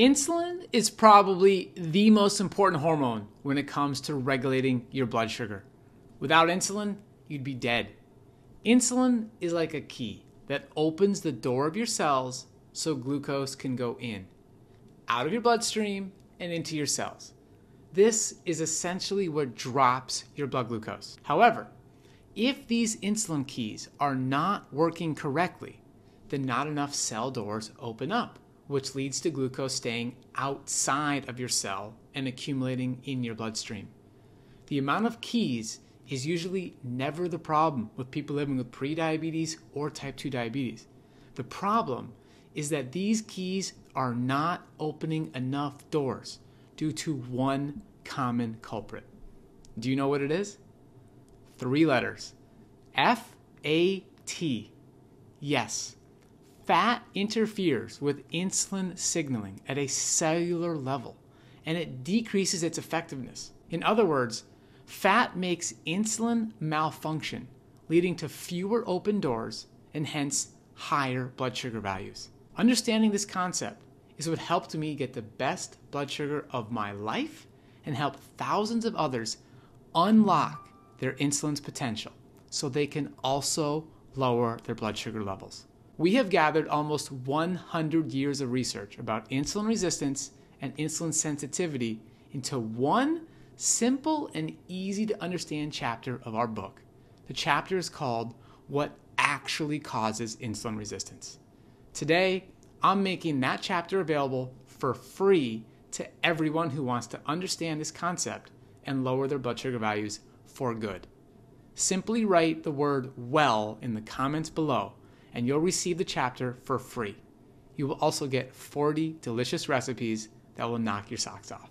Insulin is probably the most important hormone when it comes to regulating your blood sugar. Without insulin, you'd be dead. Insulin is like a key that opens the door of your cells so glucose can go in, out of your bloodstream and into your cells. This is essentially what drops your blood glucose. However, if these insulin keys are not working correctly, then not enough cell doors open up, which leads to glucose staying outside of your cell and accumulating in your bloodstream. The amount of keys is usually never the problem with people living with prediabetes or type 2 diabetes. The problem is that these keys are not opening enough doors due to one common culprit. Do you know what it is? 3 letters. F-A-T. Yes. Fat interferes with insulin signaling at a cellular level, and it decreases its effectiveness. In other words, fat makes insulin malfunction, leading to fewer open doors and hence higher blood sugar values. Understanding this concept is what helped me get the best blood sugar of my life and help thousands of others unlock their insulin's potential so they can also lower their blood sugar levels. We have gathered almost 100 years of research about insulin resistance and insulin sensitivity into one simple and easy to understand chapter of our book. The chapter is called What Actually Causes Insulin Resistance. Today, I'm making that chapter available for free to everyone who wants to understand this concept and lower their blood sugar values for good. Simply write the word "well" in the comments below, and you'll receive the chapter for free. You will also get 40 delicious recipes that will knock your socks off.